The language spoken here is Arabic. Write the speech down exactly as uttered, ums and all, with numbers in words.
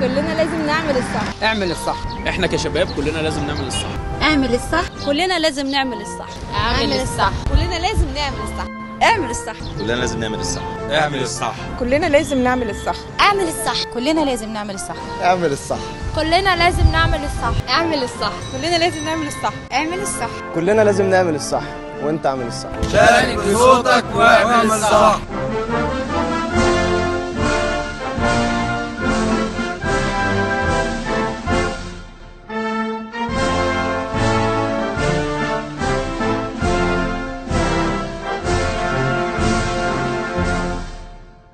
كلنا لازم نعمل الصح. اعمل الصح، احنا كشباب كلنا لازم نعمل الصح. اعمل الصح، كلنا لازم نعمل الصح. اعمل الصح، كلنا لازم نعمل الصح. اعمل الصح، كلنا لازم نعمل الصح. اعمل الصح، كلنا لازم نعمل الصح. اعمل الصح، كلنا لازم نعمل الصح. اعمل الصح، كلنا لازم نعمل الصح. اعمل الصح، كلنا لازم نعمل الصح. اعمل الصح، كلنا لازم نعمل الصح. وانت اعمل الصح، شارك بصوتك واعمل الصح.